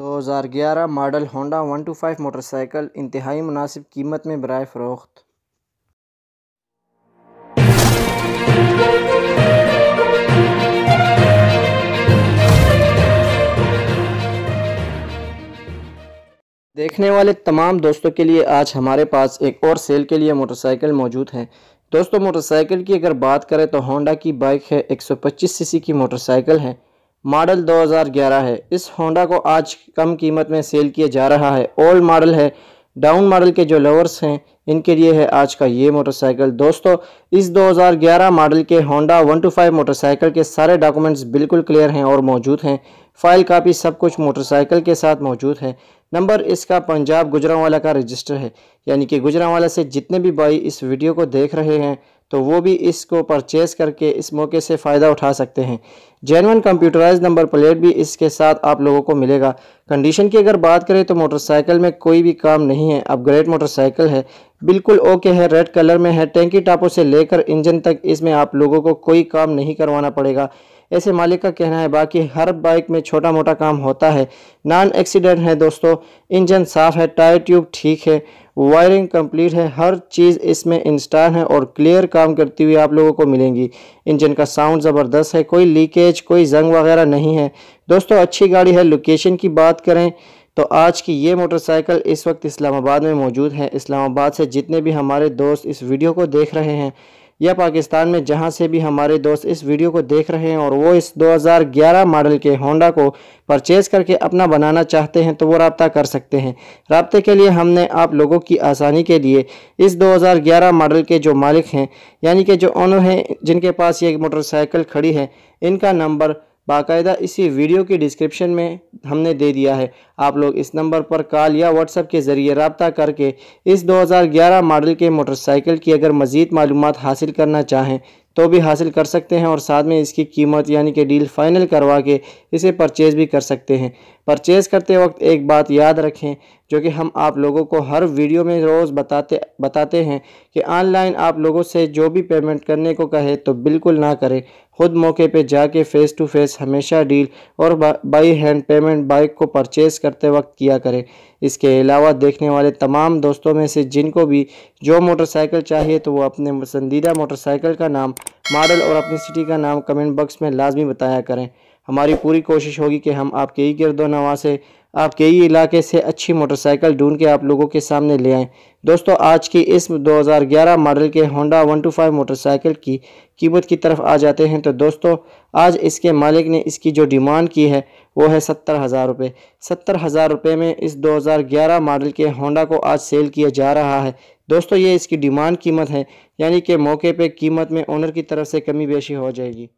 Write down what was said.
2011 model Honda 125 motorcycle इंतहाई मुनासिब कीमत में बराय फ़रोख्त। देखने वाले तमाम दोस्तों के लिए आज हमारे पास एक और सेल के लिए मोटरसाइकिल मौजूद है। दोस्तों, मोटरसाइकिल की अगर बात करें तो होंडा की बाइक है, 125 सीसी की मोटरसाइकिल है, मॉडल 2011 है। इस होंडा को आज कम कीमत में सेल किया जा रहा है। ओल्ड मॉडल है, डाउन मॉडल के जो लवर्स हैं इनके लिए है आज का ये मोटरसाइकिल। दोस्तों, इस 2011 मॉडल के होंडा 125 मोटरसाइकिल के सारे डॉक्यूमेंट्स बिल्कुल क्लियर हैं और मौजूद हैं। फ़ाइल कापी सब कुछ मोटरसाइकिल के साथ मौजूद है। नंबर इसका पंजाब गुजरांवाला का रजिस्टर है, यानी कि गुजरांवाला से जितने भी भाई इस वीडियो को देख रहे हैं तो वो भी इसको परचेज़ करके इस मौके से फ़ायदा उठा सकते हैं। जेन्युइन कंप्यूटराइज नंबर प्लेट भी इसके साथ आप लोगों को मिलेगा। कंडीशन की अगर बात करें तो मोटरसाइकिल में कोई भी काम नहीं है, अपग्रेड मोटरसाइकिल है, बिल्कुल ओके है। रेड कलर में है, टैंकी टापों से लेकर इंजन तक इसमें आप लोगों को कोई काम नहीं करवाना पड़ेगा, ऐसे मालिक का कहना है। बाकी हर बाइक में छोटा मोटा काम होता है। नॉन एक्सीडेंट है दोस्तों, इंजन साफ़ है, टायर ट्यूब ठीक है, वायरिंग कंप्लीट है, हर चीज़ इसमें इंस्टॉल है और क्लियर काम करती हुई आप लोगों को मिलेंगी। इंजन का साउंड ज़बरदस्त है, कोई लीकेज, कोई जंग वगैरह नहीं है। दोस्तों, अच्छी गाड़ी है। लोकेशन की बात करें तो आज की ये मोटरसाइकिल इस वक्त इस्लामाबाद में मौजूद है। इस्लामाबाद से जितने भी हमारे दोस्त इस वीडियो को देख रहे हैं या पाकिस्तान में जहां से भी हमारे दोस्त इस वीडियो को देख रहे हैं और वो इस 2011 मॉडल के होंडा को परचेज़ करके अपना बनाना चाहते हैं तो वो रब्ता कर सकते हैं। रब्ते के लिए हमने आप लोगों की आसानी के लिए इस 2011 मॉडल के जो मालिक हैं, यानी कि जो ओनर हैं, जिनके पास ये मोटरसाइकिल खड़ी है, इनका नंबर बाकायदा इसी वीडियो की डिस्क्रिप्शन में हमने दे दिया है। आप लोग इस नंबर पर कॉल या व्हाट्सएप के ज़रिए रब्ता करके इस 2011 मॉडल के मोटरसाइकिल की अगर मज़ीद मालूमात हासिल करना चाहें तो भी हासिल कर सकते हैं और साथ में इसकी कीमत यानी कि डील फ़ाइनल करवा के इसे परचेज़ भी कर सकते हैं। परचेज़ करते वक्त एक बात याद रखें, जो कि हम आप लोगों को हर वीडियो में रोज़ बताते हैं कि ऑनलाइन आप लोगों से जो भी पेमेंट करने को कहे तो बिल्कुल ना करें। ख़ुद मौके पे जाके फ़ेस टू फ़ेस हमेशा डील और बाई हैंड पेमेंट बाइक को परचेज़ करते वक्त किया करें। इसके अलावा देखने वाले तमाम दोस्तों में से जिनको भी जो मोटरसाइकिल चाहिए तो वो अपने पसंदीदा मोटरसाइकिल का नाम, मॉडल और अपनी सिटी का नाम कमेंट बॉक्स में लाजमी बताया करें। हमारी पूरी कोशिश होगी कि हम आपके ही गिरदोनवा से, आपके ही इलाके से अच्छी मोटरसाइकिल ढूंढ के आप लोगों के सामने ले आएँ। दोस्तों, आज की इस 2011 मॉडल के होंडा 125 मोटरसाइकिल की कीमत की तरफ आ जाते हैं तो दोस्तों, आज इसके मालिक ने इसकी जो डिमांड की है वो है 70,000 रुपये। 70,000 रुपये में इस 2011 मॉडल के होंडा को आज सेल किया जा रहा है। दोस्तों, ये इसकी डिमांड कीमत है, यानी कि मौके पर कीमत में ओनर की तरफ से कमी बेशी हो जाएगी।